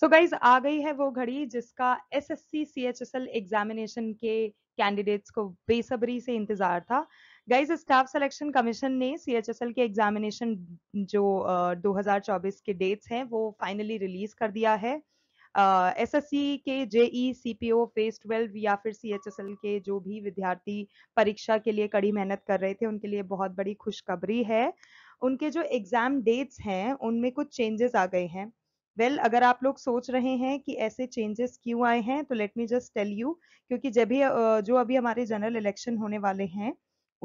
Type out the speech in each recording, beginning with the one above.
So guys आ गई है वो घड़ी जिसका एसएससी सीएचएसएल एग्जामिनेशन के कैंडिडेट्स को बेसब्री से इंतजार था। गाइज स्टाफ सिलेक्शन कमीशन ने सीएचएसएल के एग्जामिनेशन जो 2024 के डेट्स हैं वो फाइनली रिलीज कर दिया है। एसएससी के जेई सीपीओ फेज 12 या फिर सीएचएसएल के जो भी विद्यार्थी परीक्षा के लिए कड़ी मेहनत कर रहे थे उनके लिए बहुत बड़ी खुशखबरी है। उनके जो एग्जाम डेट्स हैं उनमें कुछ चेंजेस आ गए हैं। वेल, अगर आप लोग सोच रहे हैं कि ऐसे चेंजेस क्यों आए हैं तो let me just tell you, क्योंकि जब भी जो अभी हमारे जनरल इलेक्शन होने वाले हैं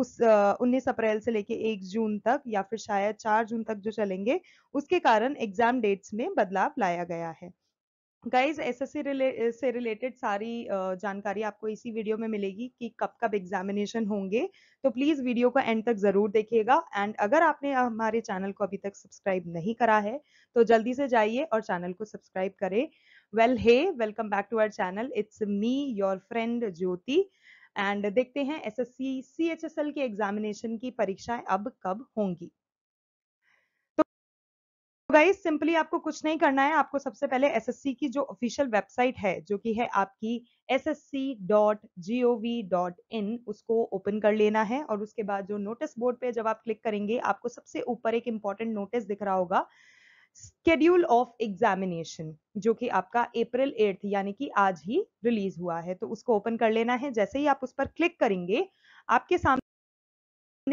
उस 19 अप्रैल से लेके 1 जून तक या फिर शायद 4 जून तक जो चलेंगे, उसके कारण एग्जाम डेट्स में बदलाव लाया गया है। गाइज एसएससी से रिलेटेड सारी जानकारी आपको इसी वीडियो में मिलेगी कि कब कब एग्जामिनेशन होंगे, तो प्लीज़ वीडियो को एंड तक ज़रूर देखिएगा। एंड अगर आपने हमारे चैनल को अभी तक सब्सक्राइब नहीं करा है तो जल्दी से जाइए और चैनल को सब्सक्राइब करें। Well hey, welcome back to our channel, it's me your friend Jyoti. And देखते हैं एसएससी सीएचएसएल के एग्जामिनेशन की परीक्षाएं अब कब होंगी। गाइस सिंपली आपको कुछ नहीं करना है, आपको सबसे पहले एसएससी की जो ऑफिशियल वेबसाइट है जो कि है आपकी ssc.gov.in, उसको ओपन कर लेना है। और उसके बाद जो नोटिस बोर्ड पे जब आप क्लिक करेंगे आपको सबसे ऊपर एक इंपॉर्टेंट नोटिस दिख रहा होगा, स्केड्यूल ऑफ एग्जामिनेशन, जो कि आपका अप्रैल 8 यानी कि आज ही रिलीज हुआ है, तो उसको ओपन कर लेना है। जैसे ही आप उस पर क्लिक करेंगे आपके सामने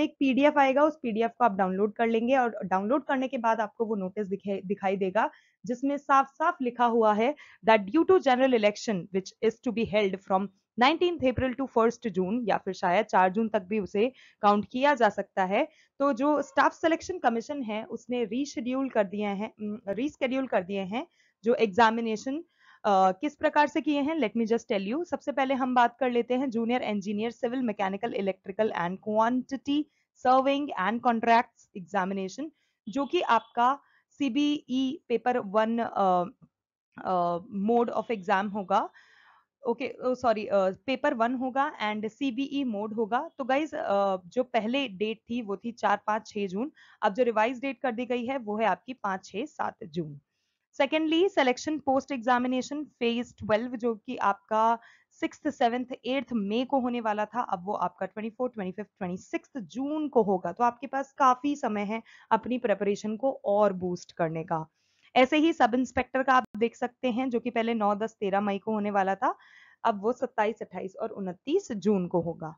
एक पीडीएफ आएगा, उस पीडीएफ को आप डाउनलोड कर लेंगे और डाउनलोड करने के बाद आपको वो नोटिस दिखाई देगा जिसमें साफ साफ लिखा हुआ है that due to general election which is to be held from 19 April to 1 June या फिर शायद 4 जून तक भी उसे काउंट किया जा सकता है, तो जो स्टाफ सिलेक्शन कमीशन है उसने रीशेड्यूल कर दिए हैं जो एग्जामिनेशन किस प्रकार से किए हैं let me just tell you. सबसे पहले हम बात कर लेते हैं junior engineer civil mechanical electrical and quantity serving and contracts examination, जो कि आपका CBE paper 1 mode of exam होगा। ओके सॉरी, पेपर 1 होगा एंड सीबीई मोड होगा। तो गाइज जो पहले डेट थी वो थी 4, 5, 6 जून। अब जो रिवाइज डेट कर दी गई है वो है आपकी 5, 6, 7 June. Secondly selection post examination phase 12 जो कि आपका 6, 7, 8 मई को होने वाला था, अब वो आपका 24, 25, 26 जून को होगा। तो आपके पास काफी समय है अपनी प्रिपरेशन को और बूस्ट करने का। ऐसे ही सब इंस्पेक्टर का आप देख सकते हैं जो कि पहले 9, 10, 13 मई को होने वाला था, अब वो 27, 28 और 29 जून को होगा।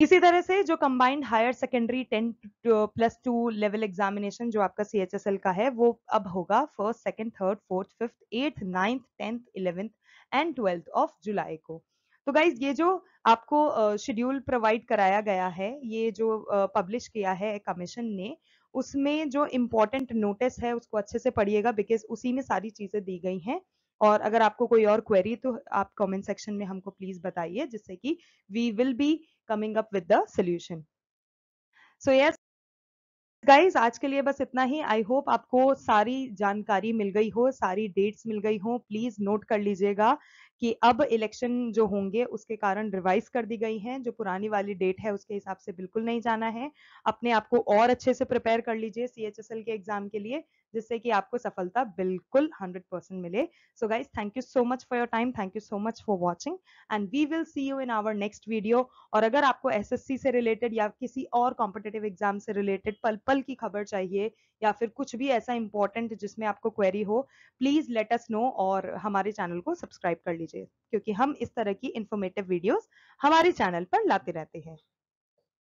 इसी तरह से जो combined higher secondary 10+2 level examination जो आपका सीएचएसएल का है वो अब होगा 1st, 2nd, 3rd, 4th, 5th, 8th, 9th, 10th, 11th and 12th of जुलाई को। तो गाइज ये जो आपको शेड्यूल प्रोवाइड कराया गया है, ये जो पब्लिश किया है कमीशन ने, उसमें जो इम्पोर्टेंट नोटिस है उसको अच्छे से पढ़िएगा बिकॉज उसी में सारी चीज़ें दी गई हैं। और अगर आपको कोई और क्वेरी तो आप कमेंट सेक्शन में हमको प्लीज बताइए, जिससे कि we will be coming up with the solution. So yes guys, आज के लिए बस इतना ही। आई होप आपको सारी जानकारी मिल गई हो, सारी डेट्स मिल गई हो। प्लीज नोट कर लीजिएगा कि अब इलेक्शन जो होंगे उसके कारण रिवाइज कर दी गई हैं, जो पुरानी वाली डेट है उसके हिसाब से बिल्कुल नहीं जाना है। अपने आप को और अच्छे से प्रिपेयर कर लीजिए सीएचएसएल के एग्जाम के लिए, जिससे कि आपको सफलता बिल्कुल 100% मिले। So guys thank you so much for your time, thank you so much for watching and we will see you in our next video. और अगर आपको एसएससी से रिलेटेड या किसी और कॉम्पिटेटिव एग्जाम से रिलेटेड पल पल की खबर चाहिए या फिर कुछ भी ऐसा इंपॉर्टेंट जिसमें आपको क्वेरी हो, प्लीज लेट अस नो और हमारे चैनल को सब्सक्राइब कर लीजिए, क्योंकि हम इस तरह की इंफॉर्मेटिव वीडियोस हमारे चैनल पर लाते रहते हैं।